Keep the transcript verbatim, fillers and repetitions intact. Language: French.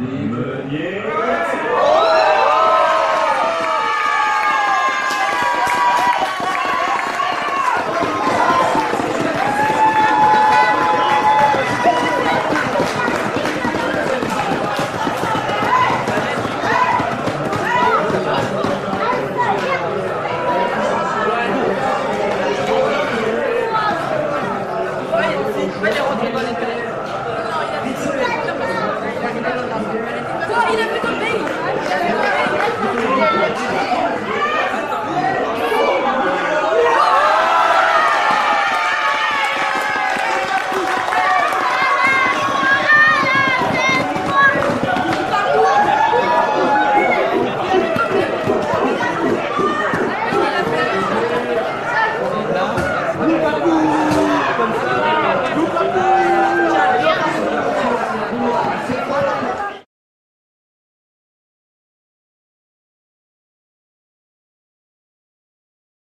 Meunier.